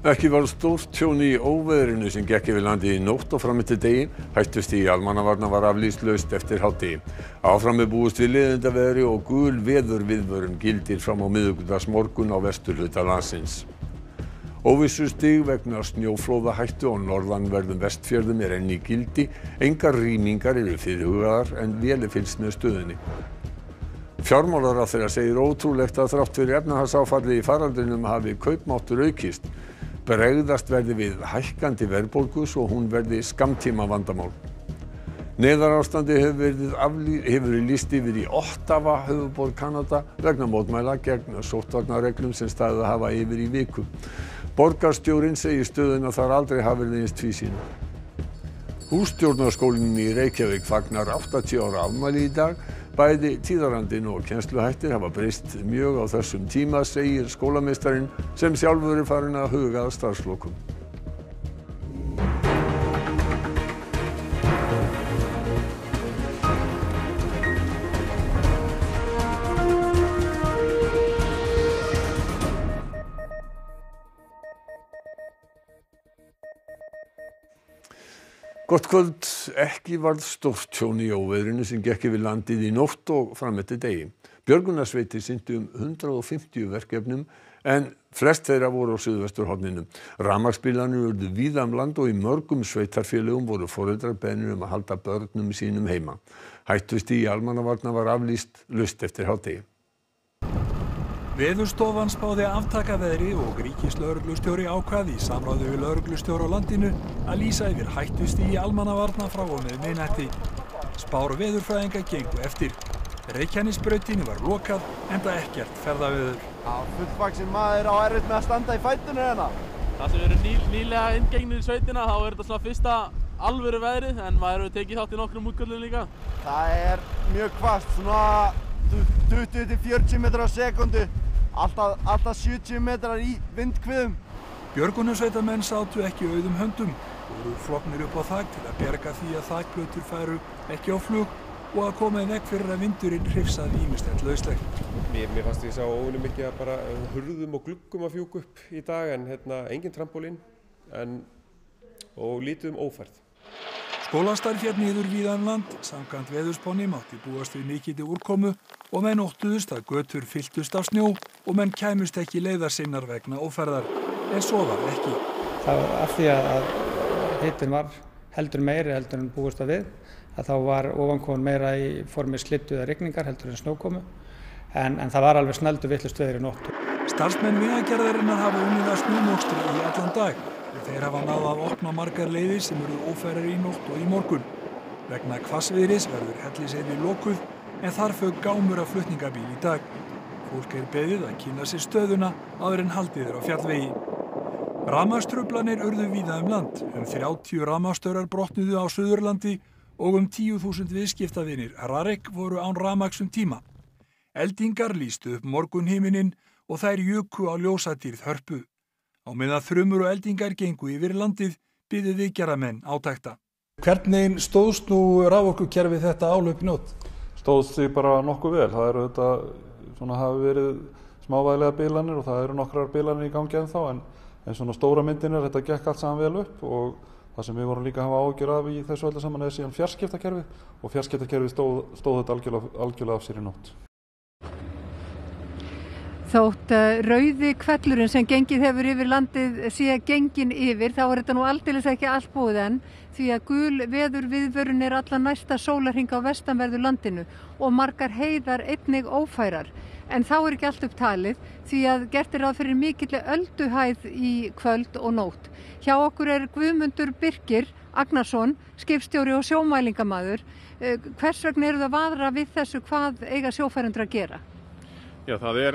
Ekki var stórt tjón í óveðrinu sem gekk yfir landið í nótt og fram eftir degi. Hættustigi almannavarna var aflýst eftir hádegi. Áfram búist við leiðindaveðri og gul veðurviðvörun gildir fram á miðvikudagsmorgun á vesturhluta landsins. Óvissustig vegna snjóflóðahættu á norðanverðum Vestfjörðum enn í gildi. Engar rýmingar eru fyrirhugaðar en vel fylgst með stöðunni. Fjármálaráðherra segir ótrúlegt að þrátt fyrir efnahagsáfallið í faraldrinum hafi kaupmáttur aukist. Bregðast verði við hækkandi verðbólgu svo hún verði skammtíma vandamál. Neyðarástandi hefur verið lýst yfir í Ottawa, höfuðborg Kanada, vegna mótmæla gegn sóttvarnareglum sem staðið hafa yfir í viku. Borgarstjórinn segir stöðuna þar aldrei hafi verið eins tvísýnu. Hússtjórnarskólinn í Reykjavík fagnar 80 ára afmæli í dag. Bæði tíðarandinn og kennsluhættir hafa breyst mjög á þessum tíma, segir skólameistarinn sem sjálfur farinn að huga að starfslokum. Gott kvöld. Ekki varð stórt tjón í óveðrinu sem gekk yfir landið í nótt og fram eftir degi. Björgunarsveitir sinntu 150 verkefnum en flest þeirra voru á suðvesturhorninu. Rafmagnsbilanir urðu víða land og í mörgum sveitarfélögum voru foreldrar beðnir að halda börnum sínum heima. Hættustigi almannavarna var aflýst eftir hádegi. Veðurstofan spáði aftakaveðri og ríkislögreglustjóri ákvað í samráði við lögreglustjóra á landinu að lýsa yfir hættustigi almannavarna frá og með miðnætti. Spár veðurfræðinga gengu eftir. Reykjanesbrautinni var lokað enda ekkert ferðaveður. Fullvaxinn maður á erfitt með að standa í fætunum hérna. Það sem eru nýlega inngengnir í sveitina þá er þetta svona fyrsta alvöru veðrið en maður hefur tekið þátt í nokkrum útköllum líka. Það er mjög hvasst, svona 20-40 metrar á sekundu, alltaf 70 metrar í vindhviðum. Björgunarsveitarmenn sátu ekki auðum höndum og voru floknir upp á þak til að bjarga því að þakplötur færu ekki á flug og að koma í veg fyrir að vindurinn hrifsaði ýmislegt lauslegt. Mér fannst ég sá óvenju mikið að bara hurðum og gluggum að fjúka upp í dag en engin trampólín og lítið ófærð. Skólastarf hér niður víðan land, samkvæmt veðurspánni mátti búast við mikilli úrkomu og menn óttuðust að götur fylltust af snjó og menn kæmust ekki leiðar sinnar vegna óferðar, en svo var ekki. Það var af því að hitinn var heldur meiri heldur en búast við, að þá var ofankofan meira í formi slyddu eða rigningar heldur en snjókomu, en það var alveg snældu vitlaust veður í nótt. Starfsmenn Vegagerðarinnar hafa unnið að snjómokstri í allan dag. Þeir hafa náð að opna margar leiðir sem eru ófærar í nótt og í morgun. Vegna hvassviðris verður Hellisheiði lokuð, en þar fauk gámur af flutningabíl í dag. Fólk beðið að kynna sér stöðuna áður en haldið á fjallvegi. Rafmagnstruflanir urðu víða land. 30 rafmagnsstaurar brotnuðu á Suðurlandi og 10.000 viðskiptavinir Rarik voru án rafmagns tíma. Eldingar lýstu upp morgunhimininn og þær juku á ljósadýrð Hörpu. Á meðan þrumur og eldingar gengu yfir landið biðu viðgerðarmenn átekta. Hvernig stóðst nú raforkukerfið þetta álaup í nótt? Stóðst því bara nokkuð vel. Það eru hafi verið smávægilegar bilanir og það eru nokkrar bilanir í gangi ennþá en svona stóra myndin þetta gekk allt saman vel upp og það sem við vorum líka að hafa áhyggjur af í þessu öllu saman síðan fjarskiptakerfið og fjarskiptakerfið stóð þetta algjörlega af sér í nótt. Þótt rauði hvellurinn sem gengið hefur yfir landið sé gengin yfir, þá þetta nú aldeilis ekki allt búið enn, því að gul veðurviðvörun allan næsta sólarhring á vestanverðu landinu og margar heiðar einnig ófærar. En þá ekki allt upp talið, því að gert ráð fyrir mikilli ölduhæð í kvöld og nótt. Hjá okkur Guðmundur Birkir Agnarsson, skipstjóri og sjómælingamaður. Hvers vegna eru það vaðra við þessu, hvað eiga sjófærendur að gera? Já, það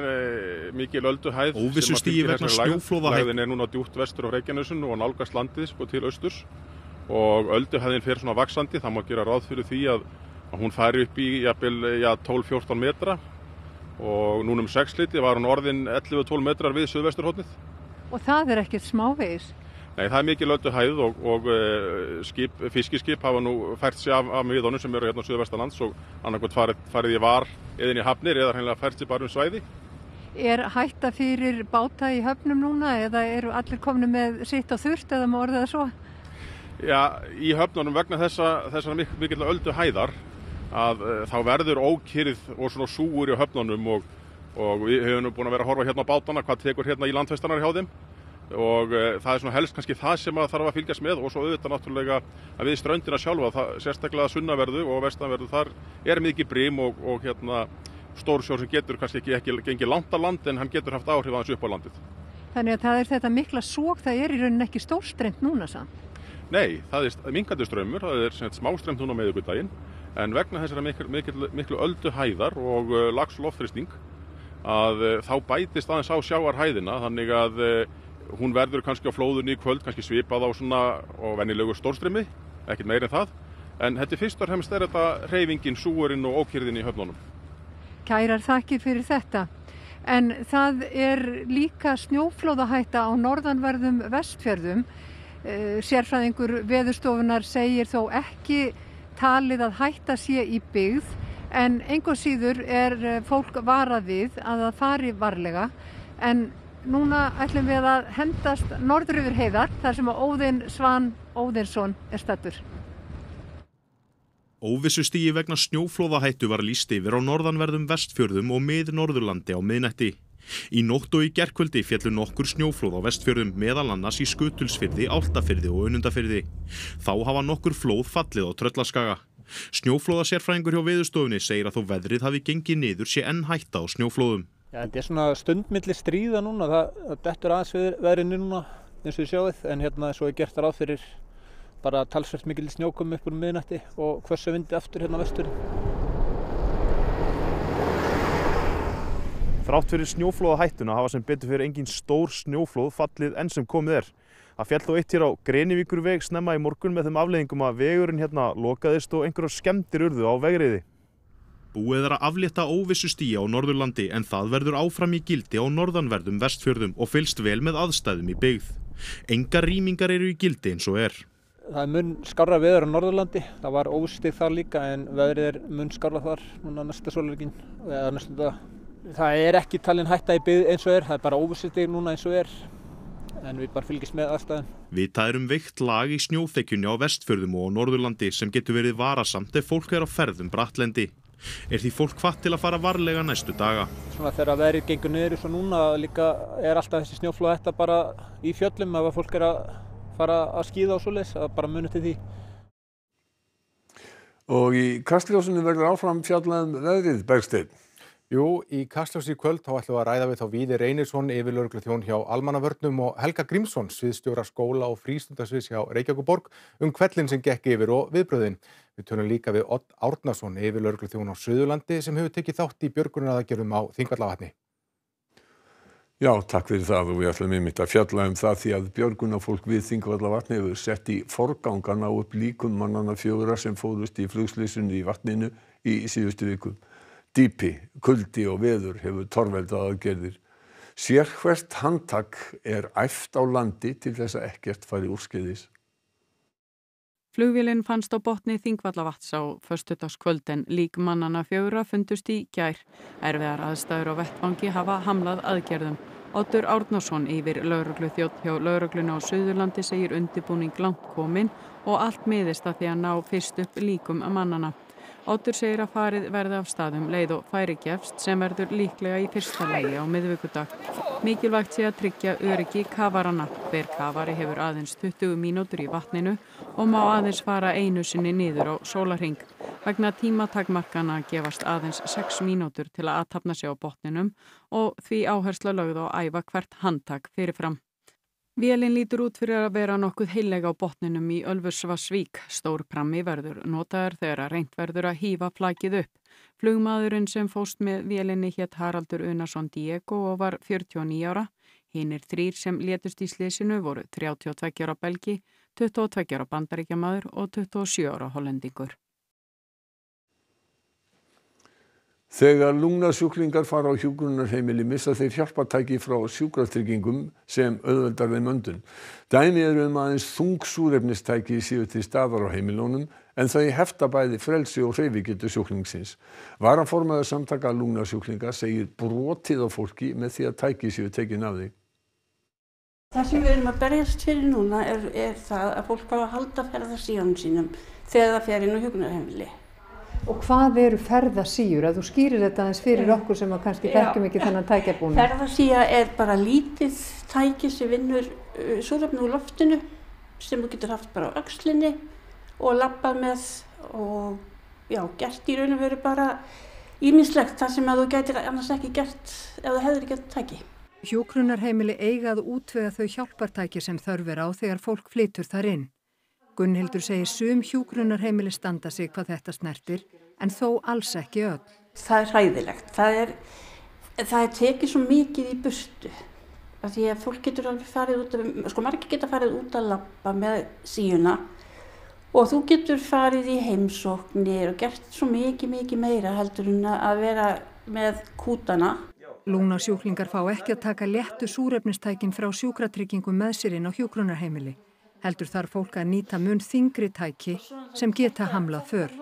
mikil ölduhæð. Óvissustigi vegna snjóflóðahættu. Lægðin núna djúpt vestur á Reykjanesinu og nálgast landið til austurs og ölduhæðin fer svona vaxandi. Það má gera ráð fyrir því að hún færi upp í 12-14 metra og núna 6-liti var hún orðin 11-12 metrar við suðvesturhornið. Og það ekkert smávegis? Nei, það mikil ölduhæð og fiskiskip hafa nú fært sig af miðunum sem eru hérna á suðvestanlands og annarkvæmt farið í var eða inn í hafnir eða hreinlega fært sig bara svæði. hætta fyrir báta í höfnum núna eða eru allir komnir með sitt og þurrt eða má orða það svo? Já, í höfnunum vegna þessar mikilla öldu hæðar að þá verður ókyrrð og svona súgur í höfnunum og við höfum búin að vera að horfa hérna á bátana, hvað tekur hérna í landfestanar hjá þeim og það svona helst kannski það sem að þarf að fylgjast með og svo auðvitað náttúrulega að við ströndina sjálfa, það, sérstaklega sunnaverðu og vestanverðu, þar mikið brim og hérna stórsjór sem getur kannski ekki gengið langt að land en hann getur haft áhrif aðeins upp á landið. Þannig að það þetta mikla sóg, það í rauninni ekki stórstreymt núna samt? Nei, það minnkandi straumur, það smástreymt núna á miðvikudaginn en vegna þessara miklu öldu hæðar og lags loftþrýsting að þá bætist aðeins á sjávarhæðina þannig að hún verður kannski á flóðunni í kvöld, kannski svipað á svona og venjulegu stórstreymi, ekkert meira en það en þetta fyrst og fremst þetta hreyfingin, súgurinn og ókyrrðin í höfnunum. Kærar þakkir fyrir þetta. En það líka snjóflóðahætta á norðanverðum Vestfjörðum. Sérfræðingur Veðurstofunnar segir þó ekki talið að hætta sé í byggð, en engu að síður fólk varað við að það fari varlega. En núna ætlum við að hendast norður yfir heiðar, þar sem Óðinn Svan Óðinsson staddur. Óvissustigi vegna snjóflóðahættu var lýst yfir á norðanverðum Vestfjörðum og mið-Norðurlandi á miðnætti. Í nótt og í gærkvöldi féllu nokkur snjóflóð á Vestfjörðum, meðal annars í Skutulsfirði, Álftafirði og Önundarfirði. Þá hafa nokkur flóð fallið á Tröllaskaga. Snjóflóðasérfræðingur hjá Veðurstofunni segir að þó veðrið hafi gengið niður sé enn hætta á snjóflóðum. Ja, þetta svona stundmilli stríða núna, það dettur aðeins veðrinu núna eins og sjáið, en svo gert ráð fyrir bara talsvert mikil snjókomu upp úr miðnætti og hvössu vindi aftur hérna vestur. Þrátt fyrir snjóflóðahættuna hafa sem betur fyrir engin stór snjóflóð fallið enn sem komið . Það féll þó eitt hér á Grenivíkurveg snemma í morgun með þeim afleiðingum að vegurinn hérna lokaðist og einhverjar skemmdir urðu á vegriði. Búið að aflétta óvissustigi á Norðurlandi en það verður áfram í gildi á norðanverðum Vestfjörðum og fylgst vel með aðstæðum í byggð. Engar rýmingar eru í gildi eins og . Það mun skárra veður á Norðurlandi, það var óvissustig þar líka en veðrið mun skárra þar núna næsta sólarhringinn eða næstu daga. Það ekki talin hætta í byggð eins og það bara óvissustig núna eins og en við bara fylgjumst með aðstæðum. Vitað um veikt lag í snjóþekjunni á Vestfjörðum og á Norðurlandi sem getur verið varasamt ef fólk á ferðum brattlendi. Því fólk hvatt til að fara varlega næstu daga. Svona þegar veðrið gengur niður eins og núna líka alltaf þessi snjóflóðahætta bara í fjöllum ef fólk að fara að skíða á svoleiðis, að bara muni til því. Og í Kastljósinu verður áfram fjallaðum veðrið, Bergsteinn. Jú, í Kastljósi í kvöld þá ætlum við að ræða við þá Víði Reynisson, yfirlögregluþjón hjá Almannavörnum og Helga Grímsson, sviðstjóra skóla og frístundasviðs hjá Reykjavíkurborg hvellinn sem gekk yfir og viðbrögðin. Við tölum líka við Odd Arnarson, yfirlögregluþjón á Suðurlandi sem hefur tekið þátt í björgunaraðgerðum á Þingvallavatni. Já, takk fyrir það og við ætlum einmitt að fjalla það því að björgunarfólk við Þingvallavatni hefur sett í forgang að ná upp líkum mannanna 4 sem fórust í flugslysinu í vatninu í síðustu viku. Dýpi, kuldi og veður hefur torveldað aðgerðir. Sérhvert handtak æft á landi til þess að ekkert fari úrskeiðis. Flugvélin fannst á botni Þingvallavatns á föstudagskvöld en lík mannanna 4 fundust í gær. Erfiðar aðstæður á vettvangi hafa hamlað aðgerðum. Oddur Árnason yfir lögregluþjónn hjá lögreglunni á Suðurlandi segir undirbúning langt kominn og allt miðist að því að ná fyrst upp líkum mannanna. Oddur segir að farið verði af staðum leið og færi gefst sem verður líklega í fyrsta lagi á miðvikudag. Mikilvægt sé að tryggja öryggi kafaranna. Hver kafari hefur aðeins 20 mínútur í vatninu og má aðeins fara einu sinni niður á sólarhring. Vegna tímatakmarkana gefast aðeins 6 mínútur til að athafna sig á botninum og því áhersla lögð á að æfa hvert handtak fyrirfram. Vélin lítur út fyrir að vera nokkuð heilleg á botninum í Ölfusvaðsvík. Stór prammi verður notaður þegar að reynt verður að hífa flakið upp. Flugmaðurinn sem fórst með vélinni hét Haraldur Unason Diego og var 49 ára. Hinir 3 sem létust í slysinu voru 32 ára belgi, 22 ára bandaríkjamaður og 27 ára hollendingur. Þegar lungnasjúklingar fara á hjúkrunarheimili missa þeir hjálpartæki frá sjúkratryggingum sem auðveldar þeim öndun. Dæmi eru aðeins þung súrefnistæki séu til staðar á heimilunum en þau hefta bæði frelsi og hreyfigetu sjúklingsins. Varaformaður samtaka lungnasjúklinga segir brotið á fólki með því að tæki séu tekin af því. Það sem við erum að berjast fyrir núna er það að fólk fá að halda ferðasíunum sínum þegar það fer inn á hjúkrunarheimili. Og hvað eru ferðasíur? Að þú skýrir þetta aðeins fyrir okkur sem að kannski þekkjum ekki þennan tækjabúna. Ferðasía er bara lítið tæki sem vinnur súrefni úr loftinu sem þú getur haft bara á öxlinni og labbað með og já, gert í raun og veru bara ýmislegt þar sem að þú gætir annars ekki gert ef þú hefðir ekki tæki. Hjúkrunarheimili eiga að útvega þau hjálpartæki sem þörf er á þegar fólk flytur þar inn. Gunnhildur segir sum hjúkrunarheimili standa sig hvað þetta snertir en þó alls ekki öll. Það er hræðilegt. Það er tekið svo mikið í burtu. Af því að fólk getur alveg farið út að, margir geta farið út að labba með síuna og þú getur farið í heimsóknir og gert svo mikið meira heldur en að vera með kútana. Lungnasjúklingar fá ekki að taka léttu súrefnistækin frá sjúkratryggingum með sér inn á hjúkrunarheimili. Heldur þar fólk að nýta mun þyngri tæki sem geta hamlað för.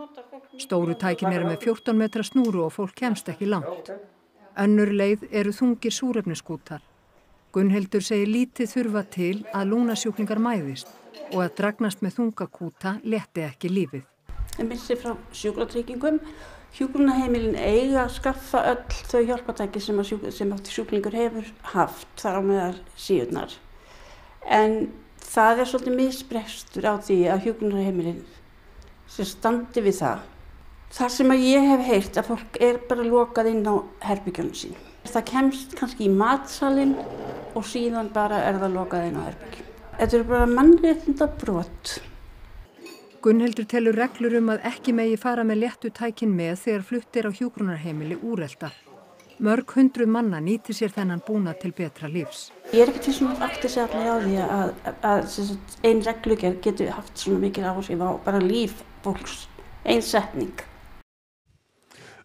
Stóru tækin eru með 14 metra snúru og fólk kemst ekki langt. Önnur leið eru þungir súrefniskútar. Gunnhildur segir lítið þurfa til að lungnasjúklingar mæðist og að dragnast með þungakúta létti ekki lífið. En missi frá sjúkratryggingum. Hjúkrunarheimilin eiga að skaffa öll þau hjálpartæki sem sjúklingur hefur haft þar á meðar síðunar. En það er svolítið misbrestur á því að hjúkrunarheimilin sem standi við það. Þar sem að ég hef heyrt að fólk er bara lokað inn á herbyggjónu sín. Það kemst kannski í matsalinn og síðan bara er það lokað inn á herbyggjónu. Þetta eru bara mannréttinda brot. Gunnhildur telur reglur að ekki megi fara með léttu tækin með þegar fluttir á hjúkrunarheimili úreltar. Mörg hundruð manna nýtir sér þennan búna til betra lífs. Ég er ekki til svona aftur sér allega á því að ein reglugerð getur haft svona mikil áhrif á bara líf fólks, ein setning.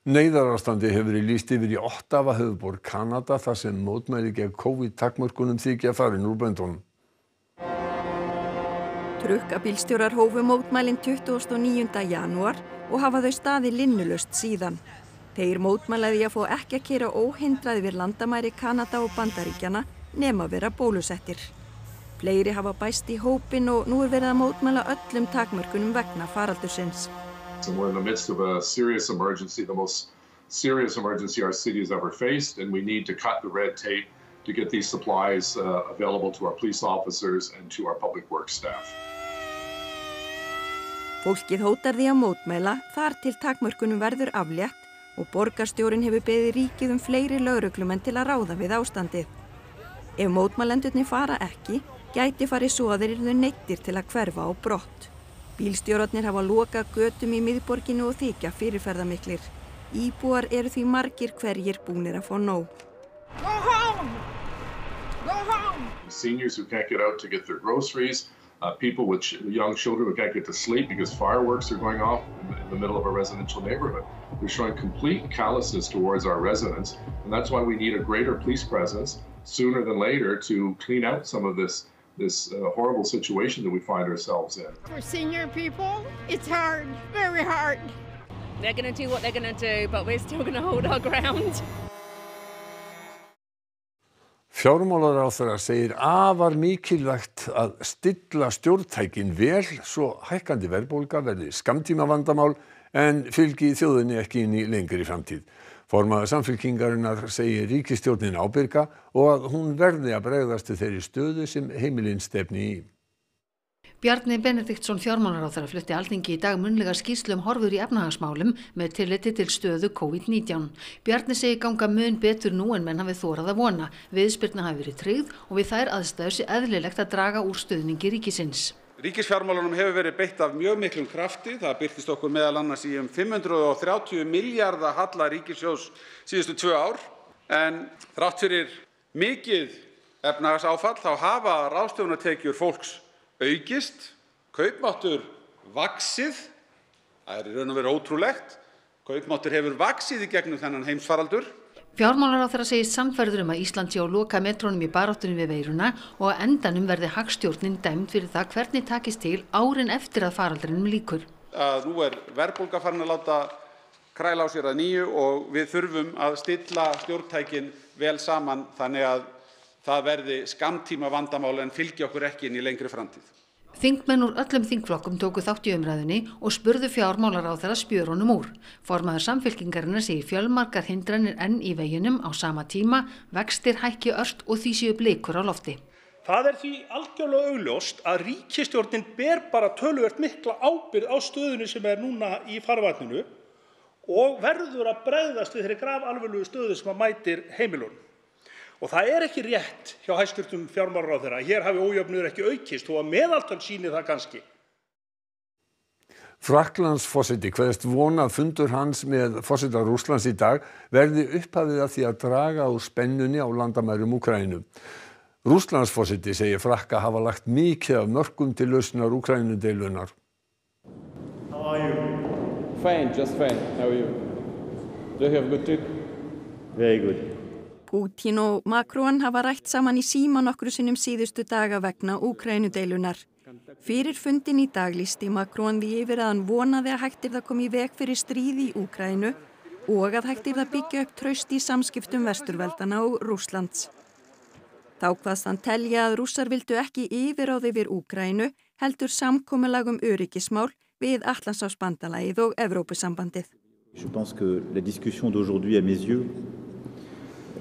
Neyðarástandi hefur verið lýst yfir í Ottawa höfuðborg Kanada þar sem mótmæli gegn COVID-takmörkunum þykja farin úr böndunum. Trukkabílstjórar hófu mótmælin 29. janúar og hafa þau staði linnulaust síðan. Þeir mótmælaði að fá ekki að keyra óhindrað yfir landamæri Kanada og Bandaríkjana nema vera bólusettir. Fleiri hafa bæst í hópinn og nú er verið að mótmæla öllum takmörkunum vegna faraldursins. So we're in the midst of a serious emergency, the most serious emergency our city has ever faced, and we need to cut the red tape to get these supplies available to our police officers and to our public works staff. Fólkið hótar því að mótmæla þar til takmörkunum verður aflétt og borgarstjórinn hefur beðið ríkið fleiri lögreglumenn til að ráða við ástandið. Ef mótmælendurnir fara ekki, gæti farið svo að þeir yrðu neyddir til að hverfa á brott. Bílstjórarnir hafa lokað götum í miðborginni og þykja fyrirferðarmiklir. Íbúar eru því margir hverjir búnir að fá nóg. Go home! Go home! Seniors who can't get out to get their groceries. People with young children who can't get to sleep because fireworks are going off in the middle of a residential neighborhood. We're showing complete callousness towards our residents, and that's why we need a greater police presence sooner than later to clean out some of this horrible situation that we find ourselves in. For senior people, it's hard, very hard. They're going to do what they're going to do, but we're still going to hold our ground. Fjármálaráðherra segir afar mikilvægt að stilla stjórntækin vel svo hækkandi verðbólga verði skammtíma vandamál en fylgi þjóðinni ekki inn í lengri framtíð. Formaður Samfylkingarinnar segir ríkisstjórnin ábyrga og að hún verði að bregðast til þeirri stöðu sem heimilin stefni í. Bjarni Benediktsson fjármálaráðherra flutti Alþingi í dag munnlega skýrslu horfur í efnahagsmálum með tilliti til stöðu COVID-19. Bjarni segir ganga mun betur nú en menn hafi þorað að vona. Viðspyrna hafi verið tryggð og við þær aðstæður sé eðlilegt að draga úr stuðningi ríkisins. Ríkisfjármálunum hefur verið beitt af mjög miklum krafti. Það birtist okkur meðal annars í 530 milljarða halla ríkissjóðs síðustu 2 ár. En þrátt fyrir mikið efnahagsáfall þá hafa ráðstöfunartekjur fólks aukist, kaupmáttur vaxið, það er í raun og veru ótrúlegt, Kaupmáttur hefur vaxið í gegnum þennan heimsfaraldur. Fjármálaráðherra segist sannfærður að Ísland sé á loka metrónum í baráttunni við veiruna og að endanum verði hagstjórnin dæmd fyrir það hvernig takist til árin eftir að faraldrinum líkur. Að nú er verðbólga farin að láta kræla á sér að nýju og við þurfum að stilla stjórntækin vel saman þannig að það verði skammtíma vandamál en fylgi okkur ekki inn í lengri framtíð. Þingmenn úr öllum þingflokkum tóku þátt í umræðunni og spurðu fjármálaráðherra spjörunum úr. Formaður Samfylkingarinnar segir fjölmargar hindranir enn í veginum á sama tíma, vextir hækki ört og því séu blikur á lofti. Það því algjörlega augljóst að ríkisstjórnin ber bara töluvert mikla ábyrgð á stöðunni sem núna í farvatninu og verður að bregðast við þeirri grafalvarlegu stöðu sem að mætir heimilunum. Og það ekki rétt hjá hæstvirtum fjármálaráðherra að hér hafi ójöfnuður ekki aukist og að meðaltal sýni það kannski. Frakklandsforseti kveðst vona að fundur hans með forseta Rússlands í dag verði upphafið að því að draga úr spennunni á landamærum Úkraínu. Rússlandsforseti segir Frakka hafa lagt mikið af mörkum til lausnar Úkraínudeilunar. How are you? Fine, just fine. How are you? Do you have a good trip? Very good. Putin og Macron hafa rætt saman í síma nokkru sinnum síðustu daga vegna Úkraínudeilunar. Fyrir fundin í dag lýsti Macron því yfir að hann vonaði að hægt yrði að koma í veg fyrir stríð í Úkraínu og að hægt yrði að byggja upp traust í samskiptum Vesturveldana og Rússlands. Þá kvaðst hann telja að Rússar vildu ekki yfirráð yfir Úkraínu heldur samkomulag öryggismál við Atlantshafsbandalagið og Evrópusambandið. Je pense que la discussion d'aujourd'hui à mes yeux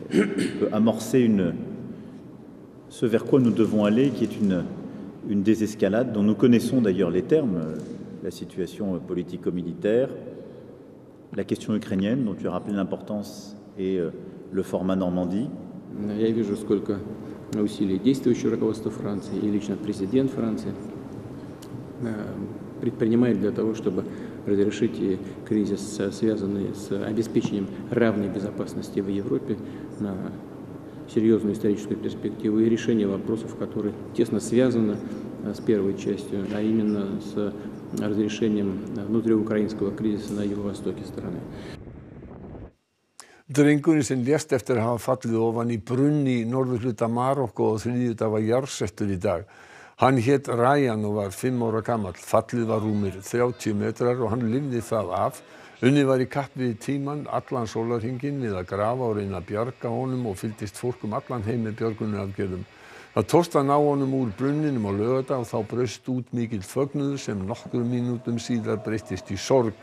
peut amorcer ce vers quoi nous devons aller, qui est une désescalade dont nous connaissons d'ailleurs les termes, la situation politico-militaire, la question ukrainienne dont tu as rappelé l'importance et le format Normandie. Я вижу, сколько усилий действующего руководства Франции и лично президент Франции предпринимает для того, чтобы разрешить кризис, связанный с обеспечением равной безопасности в Европе на серьезную историческую перспективу и решение вопросов, которые тесно связаны с первой частью, а именно с разрешением внутриукраинского кризиса на юго-востоке страны. Drengurinn sem lést eftir að hafa fallið ofan í brunn í norðurhluta Marokko á þriðjudag var jarðsettur í dag. Hann hét Ryan og var 5 ára gamall. Fallið var rúmir 30 metrar og hann lifði það af. Unnið var í kapp við tímann allan sólarhringinn við að grafa og reyna að bjarga honum og fylgdist fólk allan heim með björgunaraðgerðum. Það tókst að ná honum úr brunninum á laugardag og þá braust út mikill fögnuður sem nokkrum mínútum síðar breyttist í sorg.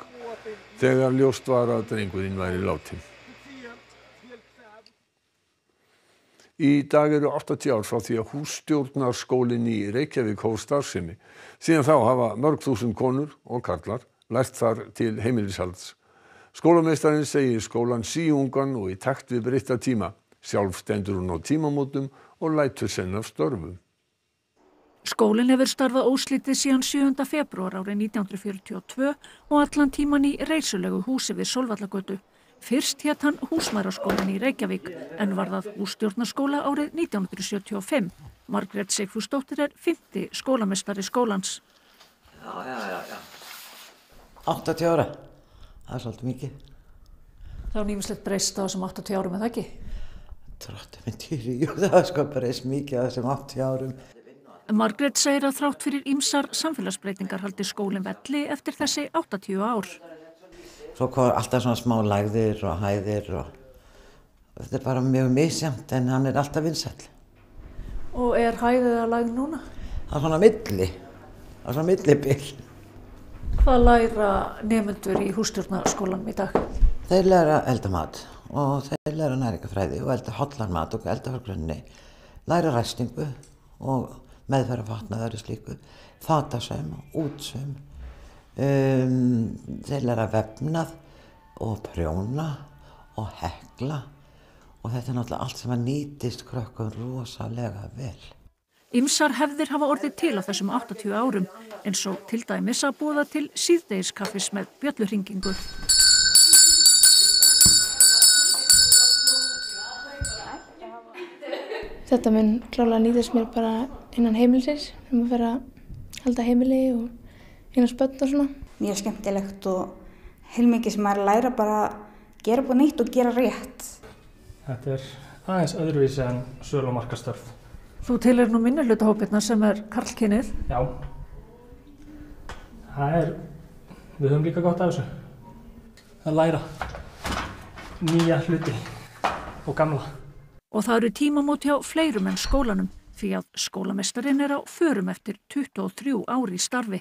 Þegar ljóst var að drengurinn væri látinn. Í dag eru 80 ár frá því að Hússtjórnarskólinn í Reykjavík hóf starfsemi. Síðan þá hafa mörg þúsund konur og karlar lært þar til heimilishalds. Skólameistarinn segir skólan síungan og í takt við breytta tíma. Sjálf stendur hún á tímamótum og lætur senn af störfum. Skólinn hefur starfað óslitið síðan 7. febrúar árið 1942 og allan tíman í reisulegu húsi við Sólvallagötu. Fyrst hét hann Húsmæðraskólann í Reykjavík, en var það Hússtjórnarskóla árið 1975. Margrét Seifursdóttir 5. skólameistari skólans. Já. 80 ára. Það svolítið mikið. Það nýmislegt breyst á þessum 80 árum, eða ekki? Það sko breyst mikið á þessum 80 árum. Margrét segir að þrátt fyrir ýmsar samfélagsbreytingar haldi skólinn velli eftir þessi 80 ár. Svo kom alltaf svona smá lægðir og hæðir og þetta bara mjög misjæmt en hann alltaf vinsæll. Og hæðið að lægð núna? Það svona millibil. Hvað læra nemendur í Hússtjórnarskólanum í dag? Þeir læra elda mat og þeir læra næringarfræði og elda hollan mat og elda frá grunni. Læra ræstingu og meðferða fatnaðar og slíku, fatasveim og útsveim. Þeir læra vefnað og prjóna og hekla og þetta náttúrulega allt sem að nýtist krökkum rosalega vel. Ýmsar hefðir hafa orðið til á þessum 80 árum eins og til dæmis að búa til síðdegiskaffis með bjölluhringingu. Þetta mun klálega nýtist mér bara innan heimilisins, um að vera að halda heimili og Ég skemmtilegt og heilmikið sem maður læra bara gera upp á nýtt og gera rétt. Þetta aðeins öðruvísi en sölu- og markaðsstörf. Þú tilheyrir nú minnihlutahópinn sem karlkynið. Já. Það við höfum líka gott af þessu. Að læra nýja hluti og gamla. Og það eru tímamót hjá fleirum en skólanum, því að skólameistarinn á förum eftir 23 ári í starfi.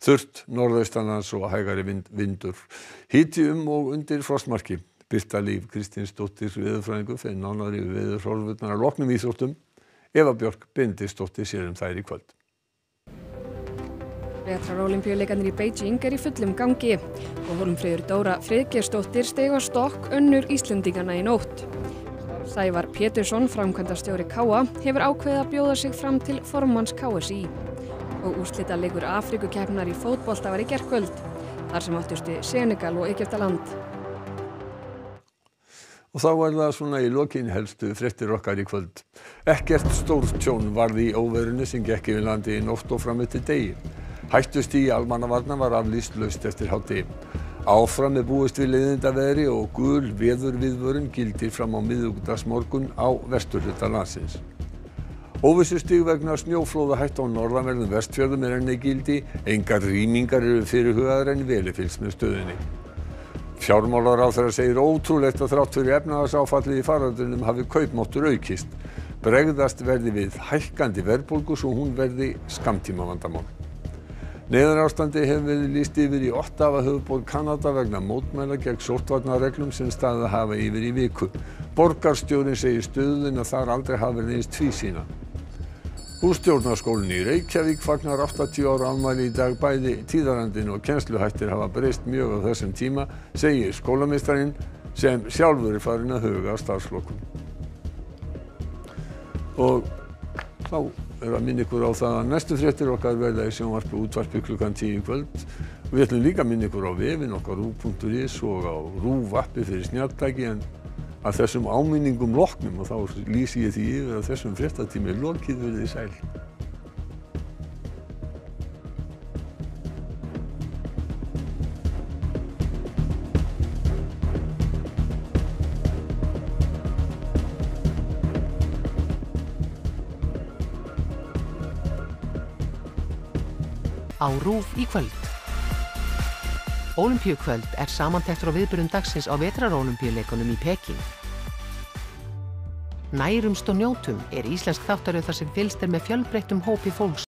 Þurrt norðaustanlands og hægari vindur. Hiti og undir frostmarki. Birta Líf Kristinsdóttir veðurfræðingur fer nánar yfir veðurhorfurnar að loknum íþróttum. Eva Björk Benediktsdóttir sér þær í kvöld. Vetrarólympíuleikarnir í Beijing í fullum gangi og Hólmfríður Dóra Friðgeirsdóttir steig á stokk önnur Íslendinganna í nótt. Sævar Pétursson, framkvæmdastjóri KA, hefur ákveðið að bjóða sig fram til formanns KSÍ. Og úrslitaleikur Afríkukeppnar í fótbolta var í gærkvöld, þar sem áttust við Senegal og Egyptaland. Og þá það svona í lokin helstu fréttir okkar í kvöld. Ekkert stórtjón varð í óveðrinu sem gekk yfir landið í nótt og fram eftir degi. Hættustigi almannavarna var aflýst laust eftir hádegi. Áfram búist við leiðindaveðri og gul veðurviðvörun gildir fram á miðvikudagsmorgun á vesturhluta landsins. Óvissustig vegna snjóflóðahættu á norðanverðum Vestfjörðum enn í gildi, engar rýmingar eru fyrirhugaðar en vel fylgst með stöðunni. Fjármálaráðherra segir ótrúlegt að þrátt fyrir efnahagsáfallið í faraldrinum hafi kaupmáttur aukist. Bregðast verði við hækkandi verðbólgu svo hún verði skammtímavandamál. Neyðarástandi hefur verið lýst yfir í Ottawa höfuðborg Kanada vegna mótmæla gegn sóttvarnareglum sem staðið hafa yfir í viku. Borgarstjórinn segir stöðuna þar aldrei hafi verið eins tvísýna. Hússtjórnarskólinn í Reykjavík fagnar 80 ára afmæli í dag. Bæði tíðarandinn og kennsluhættir hafa breyst mjög á þessum tíma, segir skólameistarinn sem sjálfur farinn að huga að starfslokum. Og þá að minna ykkur á það að næstu fréttir okkar verða í sjónvarpi og útvarpi klukkan 10 í kvöld. Við ætlum líka að minna ykkur á vefinn okkar rúf.is og á rúfappi fyrir snjalltæki, en að þessum áminningum loknum og þá lýsi ég því yfir að þessum fréttatíma lokið. Verið sæl. Á RÚV í kvöld. Ólympíukvöld samantektur á viðburðum dagsins á vetrarólympíuleikunum í Peking. Nærumst og njótum íslensk þáttaröð þar sem fylgst með fjölbreyttum hópi fólks.